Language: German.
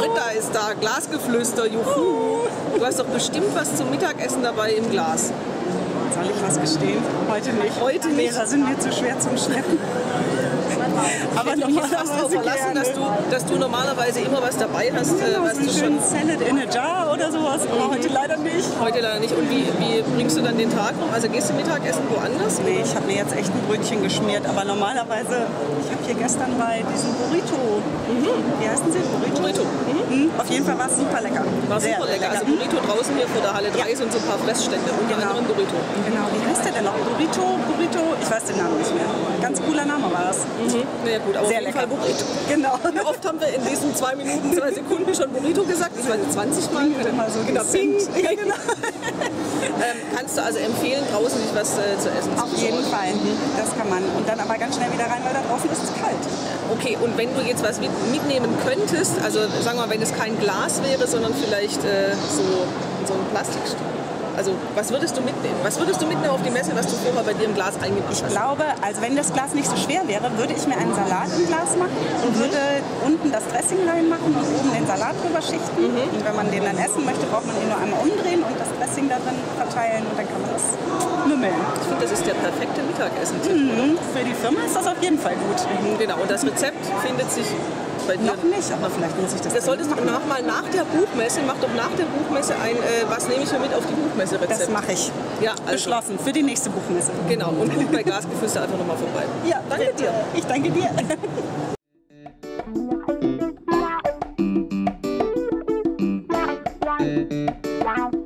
Britta ist da, Glasgeflüster, juhu. Du hast doch bestimmt was zum Mittagessen dabei im Glas. Soll ich was gestehen? Heute nicht. Heute nicht. Da sind wir zu schwer zum Schleppen. Aber normalerweise verlassen, dass du normalerweise immer was dabei hast. Ja, was du schon Salad in a Jar oder sowas, aber heute leider nicht. Heute leider nicht. Und wie bringst du dann den Tag um? Also gehst du Mittagessen woanders? Nee, ich habe mir jetzt echt ein Brötchen geschmiert, aber normalerweise, ich habe hier gestern bei diesem Burrito, wie heißen sie? Burrito. Auf jeden Fall war es super lecker. War super lecker. Also Burrito draußen hier vor der Halle 3 sind so ein paar Fressstände, unter anderem Burrito. Genau, wie heißt der denn noch? Burrito, ich weiß den Namen nicht mehr. Ganz cooler Name war das. Ja, gut, aber sehr lecker. Burrito. Genau. Wie oft haben wir in diesen 2 Minuten, 2 Sekunden schon Burrito gesagt? Ich meine, 20 Mal. Mal so genau. Genau. Kannst du also empfehlen, draußen nicht was zu essen? Auf jeden Fall. Das kann man. Und dann aber ganz schnell wieder rein, weil da draußen ist es kalt. Okay, und wenn du jetzt was mitnehmen könntest, also sagen wir mal, wenn es kein Glas wäre, sondern vielleicht so ein Plastikstück. Also was würdest du mitnehmen? Was würdest du mitnehmen auf die Messe, was du vorher bei dir im Glas eingemacht hast? Ich glaube, also wenn das Glas nicht so schwer wäre, würde ich mir einen Salat im Glas machen und würde unten das Dressing reinmachen und oben den Salat drüber schichten. Und wenn man den dann essen möchte, braucht man ihn nur einmal umdrehen und das Dressing da drin verteilen und dann kann man das mümmeln. Ich finde, das ist der perfekte Mittagessen-Tipp. Für die Firma ist das auf jeden Fall gut. Genau, und das Rezept findet sich... Noch nicht, aber vielleicht muss ich das. Das solltest du mal nach der Buchmesse, mach doch nach der Buchmesse ein, was nehme ich mir mit auf die Buchmesse-Rezept. Das mache ich. Ja, also. Beschlossen, für die nächste Buchmesse. Genau, und guck bei Glasgeflüster einfach nochmal vorbei. Ja, danke dir. Ich danke dir.